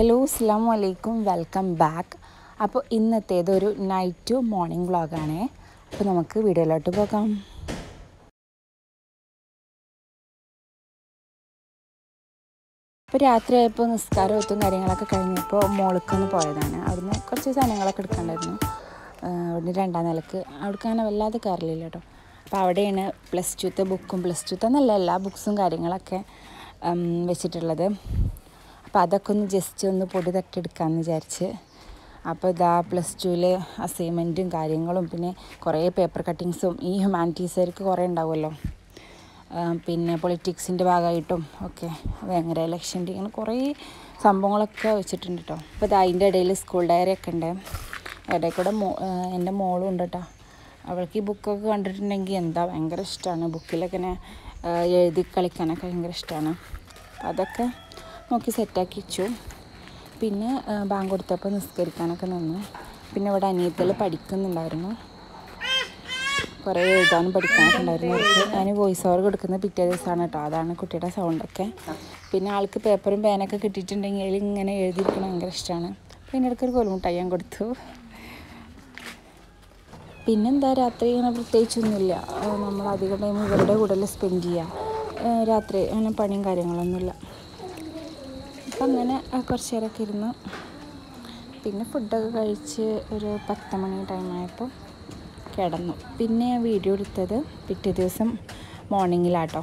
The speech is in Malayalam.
ഹലോ അസ്സലാമു അലൈക്കും വെൽക്കം ബാക്ക്. അപ്പോൾ ഇന്നത്തേത് ഒരു നൈറ്റ് ടു മോർണിംഗ് വ്ളോഗാണേ. അപ്പോൾ നമുക്ക് വീഡിയോയിലോട്ട് പോകാം. അപ്പോൾ രാത്രിയായപ്പോൾ നിസ്കാരം ഒത്തും കാര്യങ്ങളൊക്കെ കഴിഞ്ഞപ്പോൾ മോൾക്കൊന്ന് പോയതാണ്. അവിടുന്ന് കുറച്ച് സാധനങ്ങളൊക്കെ എടുക്കാണ്ടായിരുന്നു. അവിടുന്ന് രണ്ടാം നിലക്ക് അവിടേക്ക് അങ്ങനെ വല്ലാതെ കയറില്ല കേട്ടോ. അപ്പോൾ അവിടെയാണ് പ്ലസ് ടുത്തെ ബുക്കും പ്ലസ് ടുത്തെ എന്നല്ല എല്ലാ ബുക്സും കാര്യങ്ങളൊക്കെ വെച്ചിട്ടുള്ളത്. അപ്പോൾ അതൊക്കെ ഒന്ന് ജസ്റ്റ് ഒന്ന് പൊടി തട്ടിയെടുക്കാമെന്ന് വിചാരിച്ച്. അപ്പോൾ ഇതാ പ്ലസ് ടുവിൽ അസൈൻമെൻറ്റും കാര്യങ്ങളും പിന്നെ കുറേ പേപ്പർ കട്ടിങ്സും ഈ ഹ്യൂമാനിറ്റീസുകാർക്ക് കുറേ ഉണ്ടാവുമല്ലോ. പിന്നെ പൊളിറ്റിക്സിൻ്റെ ഭാഗമായിട്ടും ഒക്കെ ഭയങ്കര ഇലക്ഷൻ്റെ ഇങ്ങനെ കുറേ സംഭവങ്ങളൊക്കെ വെച്ചിട്ടുണ്ട് കേട്ടോ. അപ്പോൾ ഇത് അതിൻ്റെ ഇടയിൽ സ്കൂൾ ഡയറി ഒക്കെ ഉണ്ട്. ഇടയിൽ കൂടെ എൻ്റെ മോളും ഉണ്ട് കേട്ടോ. അവൾക്ക് ഈ ബുക്കൊക്കെ കണ്ടിട്ടുണ്ടെങ്കിൽ എന്താ ഭയങ്കര ഇഷ്ടമാണ്. ബുക്കിലൊക്കെ ഇങ്ങനെ എഴുതി കളിക്കാനൊക്കെ ഭയങ്കര ഇഷ്ടമാണ്. അതൊക്കെ നോക്കി സെറ്റാക്കി വെച്ചു. പിന്നെ ബാങ്ക് കൊടുത്തപ്പോൾ നിസ്കരിക്കാനൊക്കെ നിന്നു. പിന്നെ ഇവിടെ അനിയത്തിൽ പഠിക്കുന്നുണ്ടായിരുന്നു, കുറേ എഴുതാനും പഠിക്കാനൊക്കെ ഉണ്ടായിരുന്നു. ഞാൻ വോയിസ് ഓവർ കൊടുക്കുന്നത് പിറ്റേ ദിവസമാണ് കേട്ടോ. അതാണ് കുട്ടിയുടെ സൗണ്ടൊക്കെ. പിന്നെ ആൾക്ക് പേപ്പറും പേനൊക്കെ കിട്ടിയിട്ടുണ്ടെങ്കിൽ ഇങ്ങനെ എഴുതിയിരിക്കണം ഭയങ്കര ഇഷ്ടമാണ്. പിന്നെ ഇടയ്ക്കൊരു കൊലുമുട്ടായി ഞാൻ കൊടുത്തു. പിന്നെന്താ രാത്രി ഇങ്ങനെ പ്രത്യേകിച്ചൊന്നുമില്ല. നമ്മൾ അധികം ടൈം ഇവരുടെ കൂടുതൽ സ്പെൻഡ് ചെയ്യുക. രാത്രി അങ്ങനെ പണിയും കാര്യങ്ങളൊന്നുമില്ല. അപ്പം അങ്ങനെ കുറച്ച് നേരമൊക്കെ ഇരുന്നു. പിന്നെ ഫുഡൊക്കെ കഴിച്ച് ഒരു 10 മണി ടൈമായപ്പോൾ കിടന്നു. പിന്നെ വീഡിയോ എടുത്തത് പിറ്റേ ദിവസം മോർണിംഗിലാട്ടോ.